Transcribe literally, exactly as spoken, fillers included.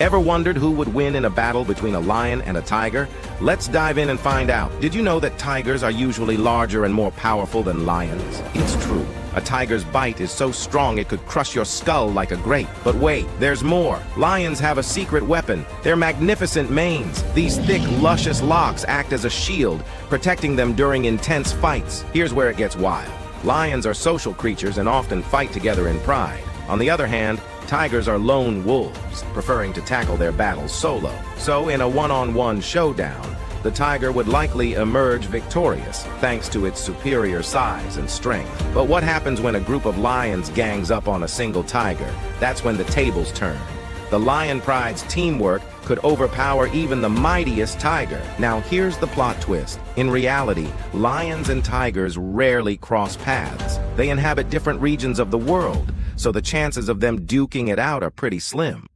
Ever wondered who would win in a battle between a lion and a tiger? Let's dive in and find out. Did you know that tigers are usually larger and more powerful than lions? It's true. A tiger's bite is so strong it could crush your skull like a grape. But wait, there's more. Lions have a secret weapon. Their magnificent manes. These thick, luscious locks act as a shield, protecting them during intense fights. Here's where it gets wild. Lions are social creatures and often fight together in pride. On the other hand, tigers are lone wolves, preferring to tackle their battles solo. So in a one-on-one showdown, the tiger would likely emerge victorious, thanks to its superior size and strength. But what happens when a group of lions gangs up on a single tiger? That's when the tables turn. The lion pride's teamwork could overpower even the mightiest tiger. Now here's the plot twist. In reality, lions and tigers rarely cross paths. They inhabit different regions of the world, so the chances of them duking it out are pretty slim.